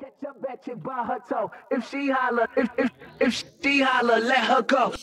Catch a bitch by her toe. If she holler, if she holler, let her go.